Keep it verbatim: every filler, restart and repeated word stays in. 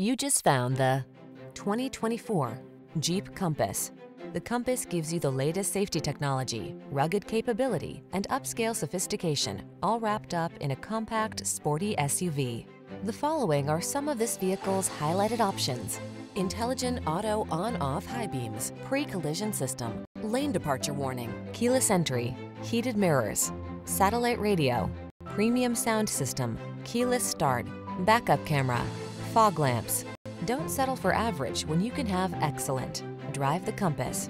You just found the twenty twenty-four Jeep Compass. The Compass gives you the latest safety technology, rugged capability, and upscale sophistication, all wrapped up in a compact, sporty S U V. The following are some of this vehicle's highlighted options: intelligent auto on-off high beams, pre-collision system, lane departure warning, keyless entry, heated mirrors, satellite radio, premium sound system, keyless start, backup camera, fog lamps. Don't settle for average when you can have excellent. Drive the Compass.